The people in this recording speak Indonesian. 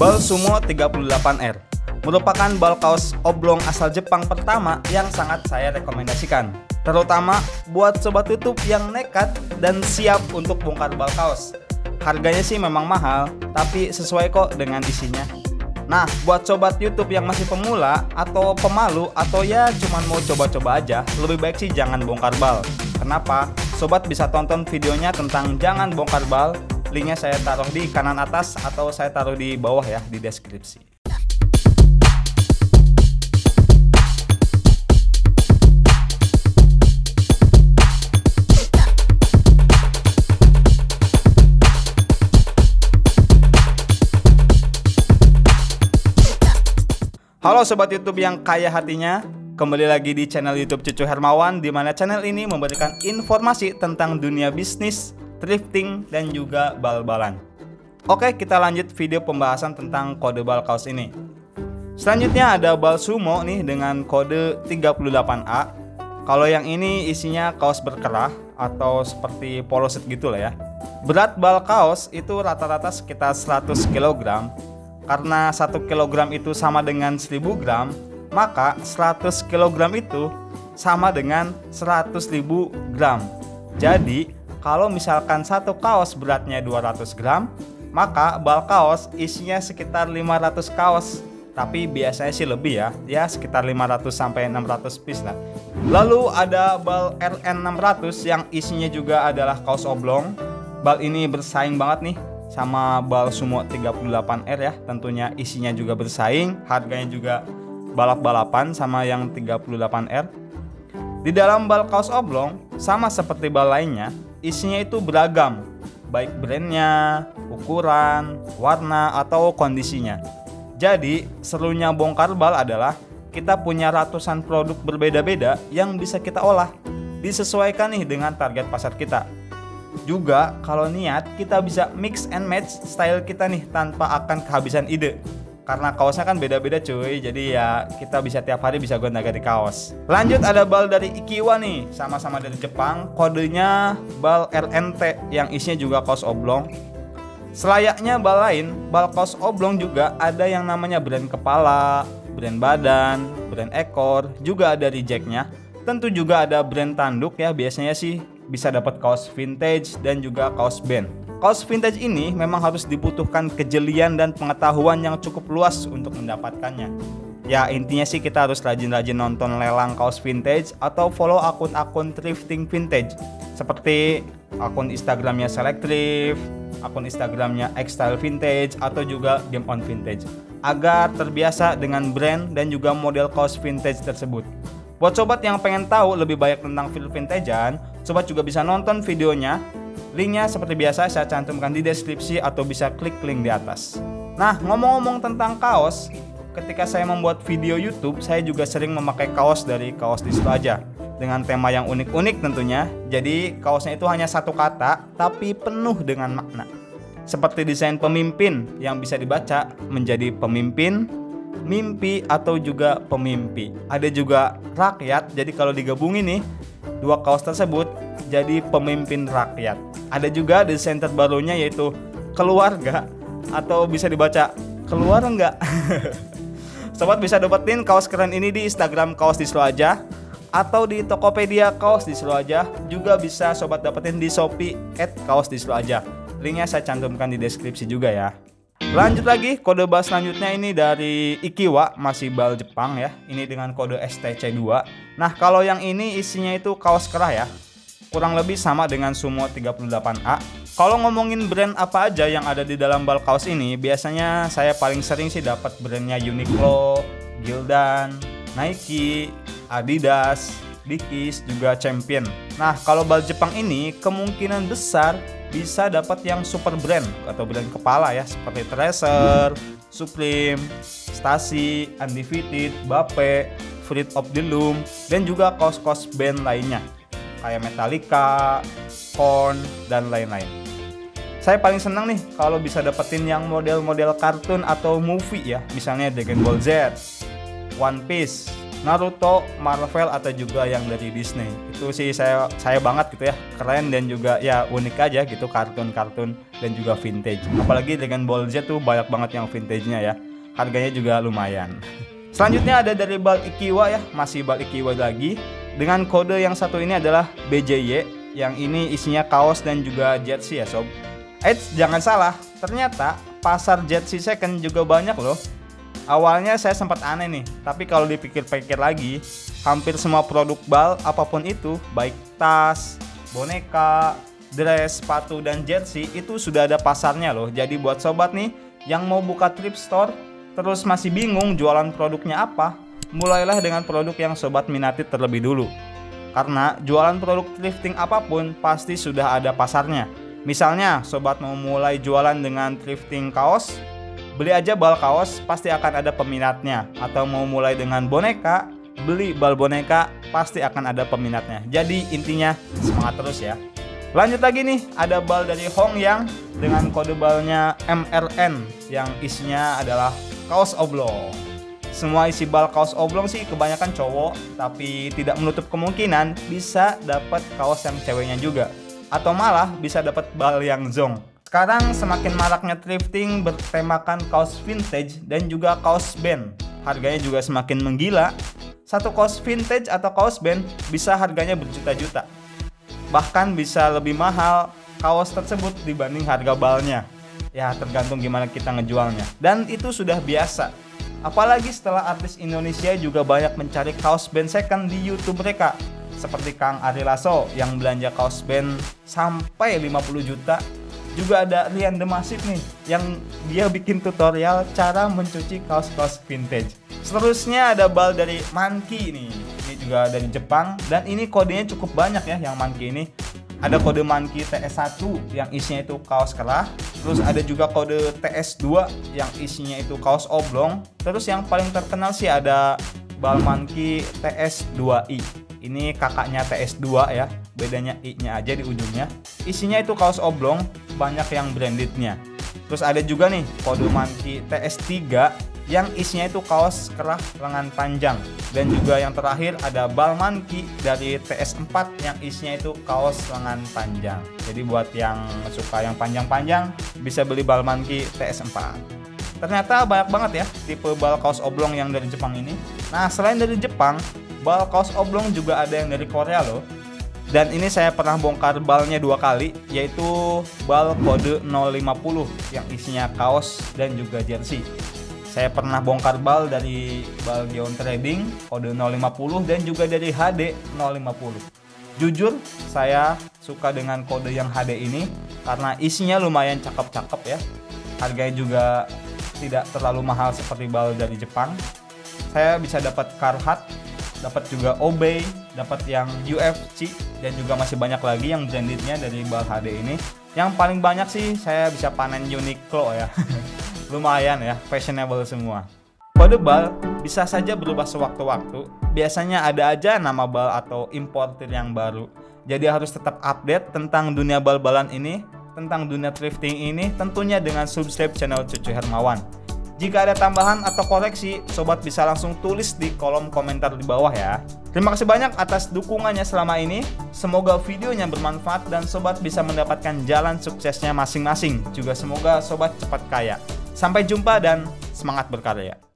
Bal Sumo 38R merupakan bal kaos oblong asal Jepang pertama yang sangat saya rekomendasikan, terutama buat sobat tutup yang nekat dan siap untuk bongkar bal kaos. Harganya sih memang mahal, tapi sesuai kok dengan isinya. Nah, buat sobat YouTube yang masih pemula atau pemalu atau ya cuman mau coba-coba aja, lebih baik sih jangan bongkar bal. Kenapa? Sobat bisa tonton videonya tentang jangan bongkar bal. Linknya saya taruh di kanan atas atau saya taruh di bawah ya di deskripsi. Halo sobat YouTube yang kaya hatinya, kembali lagi di channel YouTube Cucu Hermawan, di mana channel ini memberikan informasi tentang dunia bisnis, thrifting, dan juga bal-balan. Oke, kita lanjut video pembahasan tentang kode bal kaos ini. Selanjutnya ada Bal Sumo nih dengan kode 38A. Kalau yang ini isinya kaos berkerah atau seperti polo set gitu lah ya. Berat bal kaos itu rata-rata sekitar 100 kg. Karena 1 kg itu sama dengan 1000 gram, maka 100 kg itu sama dengan 100.000 gram. Jadi, kalau misalkan satu kaos beratnya 200 gram, maka bal kaos isinya sekitar 500 kaos. Tapi biasanya sih lebih ya sekitar 500 sampai 600 piece lah. Lalu ada bal RN600 yang isinya juga adalah kaos oblong. Bal ini bersaing banget nih sama Bal Sumo 38R ya, tentunya isinya juga bersaing, harganya juga balap-balapan sama yang 38R. Di dalam bal kaos oblong, sama seperti bal lainnya, isinya itu beragam, baik brandnya, ukuran, warna, atau kondisinya. Jadi, serunya bongkar bal adalah kita punya ratusan produk berbeda-beda yang bisa kita olah, disesuaikan nih dengan target pasar kita. Juga kalau niat kita bisa mix and match style kita nih tanpa akan kehabisan ide. Karena kaosnya kan beda-beda cuy, jadi ya kita bisa tiap hari bisa gonta-ganti kaos. Lanjut ada bal dari Ikiwa nih, sama-sama dari Jepang, kodenya Bal RNT yang isinya juga kaos oblong. Selayaknya bal lain, bal kaos oblong juga ada yang namanya brand kepala, brand badan, brand ekor, juga ada rejectnya. Tentu juga ada brand tanduk ya, biasanya sih bisa dapat kaos vintage dan juga kaos band. Kaos vintage ini memang harus dibutuhkan kejelian dan pengetahuan yang cukup luas untuk mendapatkannya. Ya intinya sih kita harus rajin-rajin nonton lelang kaos vintage atau follow akun-akun thrifting vintage seperti akun Instagramnya Select Thrift, akun Instagramnya Egg Style Vintage, atau juga Game On Vintage agar terbiasa dengan brand dan juga model kaos vintage tersebut. Buat sobat yang pengen tahu lebih banyak tentang feel vintagean, sobat juga bisa nonton videonya. Linknya seperti biasa saya cantumkan di deskripsi atau bisa klik link di atas. Nah, ngomong-ngomong tentang kaos, ketika saya membuat video YouTube, saya juga sering memakai kaos dari Kaos Distro Aja dengan tema yang unik-unik tentunya. Jadi kaosnya itu hanya satu kata tapi penuh dengan makna. Seperti desain pemimpin yang bisa dibaca menjadi pemimpin, mimpi, atau juga pemimpi. Ada juga rakyat, jadi kalau digabungin nih dua kaos tersebut jadi pemimpin rakyat. Ada juga desain terbarunya yaitu keluarga, atau bisa dibaca keluar enggak? Sobat bisa dapetin kaos keren ini di Instagram Kaos Distro Aja atau di Tokopedia Kaos Distro Aja. Juga bisa sobat dapetin di Shopee @kaosdistroaja. Linknya saya cantumkan di deskripsi juga ya. Lanjut lagi, kode bal selanjutnya ini dari Ikiwa, masih bal Jepang ya. Ini dengan kode STC2. Nah, kalau yang ini isinya itu kaos kerah ya. Kurang lebih sama dengan Sumo 38A. Kalau ngomongin brand apa aja yang ada di dalam bal kaos ini, biasanya saya paling sering sih dapat brandnya Uniqlo, Gildan, Nike, Adidas, Dickies, juga Champion. Nah, kalau bal Jepang ini kemungkinan besar bisa dapat yang super brand atau brand kepala ya, seperti Thrasher, Supreme, Stussy, Undefeated, Bape, Fruit of the Loom, dan juga kaos-kaos band lainnya kayak Metallica, Korn, dan lain-lain. Saya paling senang nih kalau bisa dapetin yang model-model kartun atau movie ya, misalnya Dragon Ball Z, One Piece, Naruto, Marvel, atau juga yang dari Disney. Itu sih saya banget gitu ya, keren dan juga ya unik aja gitu, kartun-kartun dan juga vintage. Apalagi dengan Bal Z tuh banyak banget yang vintage-nya ya, harganya juga lumayan. Selanjutnya ada dari Bal Ikiwa ya, masih Bal Ikiwa lagi, dengan kode yang satu ini adalah BJY, yang ini isinya kaos dan juga jersey ya sob. Eits, jangan salah, ternyata pasar jersey second juga banyak loh. Awalnya saya sempat aneh nih, tapi kalau dipikir-pikir lagi, hampir semua produk Bal apapun itu, baik tas, boneka, dress, sepatu, dan jersey itu sudah ada pasarnya loh. Jadi buat sobat nih yang mau buka thrift store terus masih bingung jualan produknya apa, mulailah dengan produk yang sobat minati terlebih dulu. Karena jualan produk thrifting apapun pasti sudah ada pasarnya. Misalnya sobat mau mulai jualan dengan thrifting kaos, beli aja Bal kaos, pasti akan ada peminatnya. Atau mau mulai dengan boneka, beli Bal boneka, pasti akan ada peminatnya. Jadi intinya semangat terus ya. Lanjut lagi nih, ada Bal dari Hong yang dengan kode balnya MRN, yang isinya adalah kaos oblong. Semua isi Bal kaos oblong sih kebanyakan cowok, tapi tidak menutup kemungkinan bisa dapat kaos yang ceweknya juga, atau malah bisa dapat Bal yang zong. Sekarang semakin maraknya thrifting bertemakan kaos vintage dan juga kaos band. Harganya juga semakin menggila. Satu kaos vintage atau kaos band bisa harganya berjuta-juta. Bahkan bisa lebih mahal kaos tersebut dibanding harga Balnya. Ya tergantung gimana kita ngejualnya. Dan itu sudah biasa. Apalagi setelah artis Indonesia juga banyak mencari kaos band second di YouTube mereka. Seperti Kang Ari Lasso yang belanja kaos band sampai 50 juta. Juga ada Rian The Massive nih, yang dia bikin tutorial cara mencuci kaos-kaos vintage. Seterusnya ada Bal dari Monkey nih. Ini juga dari Jepang, dan ini kodenya cukup banyak ya yang Monkey ini. Ada kode Monkey TS1 yang isinya itu kaos kerah. Terus ada juga kode TS2 yang isinya itu kaos oblong. Terus yang paling terkenal sih ada Bal Monkey TS2I. Ini kakaknya TS2 ya, bedanya I-nya aja di ujungnya. Isinya itu kaos oblong, banyak yang brandednya. Terus ada juga nih kode Monkey TS3 yang isinya itu kaos kerah lengan panjang. Dan juga yang terakhir ada Bal Monkey dari TS4 yang isinya itu kaos lengan panjang. Jadi buat yang suka yang panjang-panjang bisa beli Bal Monkey TS4. Ternyata banyak banget ya tipe Bal kaos oblong yang dari Jepang ini. Nah selain dari Jepang, Bal kaos oblong juga ada yang dari Korea loh. Dan ini saya pernah bongkar Balnya 2 kali, yaitu Bal kode 050 yang isinya kaos dan juga jersey. Saya pernah bongkar Bal dari Bal Gion Trading kode 050 dan juga dari HD 050. Jujur, saya suka dengan kode yang HD ini karena isinya lumayan cakep-cakep ya. Harganya juga tidak terlalu mahal seperti Bal dari Jepang. Saya bisa dapat Carhartt, dapat juga Obey, dapat yang UFC, dan juga masih banyak lagi yang brandednya dari Bal HD ini. Yang paling banyak sih saya bisa panen Uniqlo ya. Lumayan ya, fashionable semua. Kode Bal bisa saja berubah sewaktu-waktu. Biasanya ada aja nama Bal atau importer yang baru. Jadi harus tetap update tentang dunia bal-balan ini, tentang dunia thrifting ini, tentunya dengan subscribe channel Cucu Hermawan. Jika ada tambahan atau koreksi, sobat bisa langsung tulis di kolom komentar di bawah ya. Terima kasih banyak atas dukungannya selama ini. Semoga videonya bermanfaat dan sobat bisa mendapatkan jalan suksesnya masing-masing. Juga semoga sobat cepat kaya. Sampai jumpa dan semangat berkarya.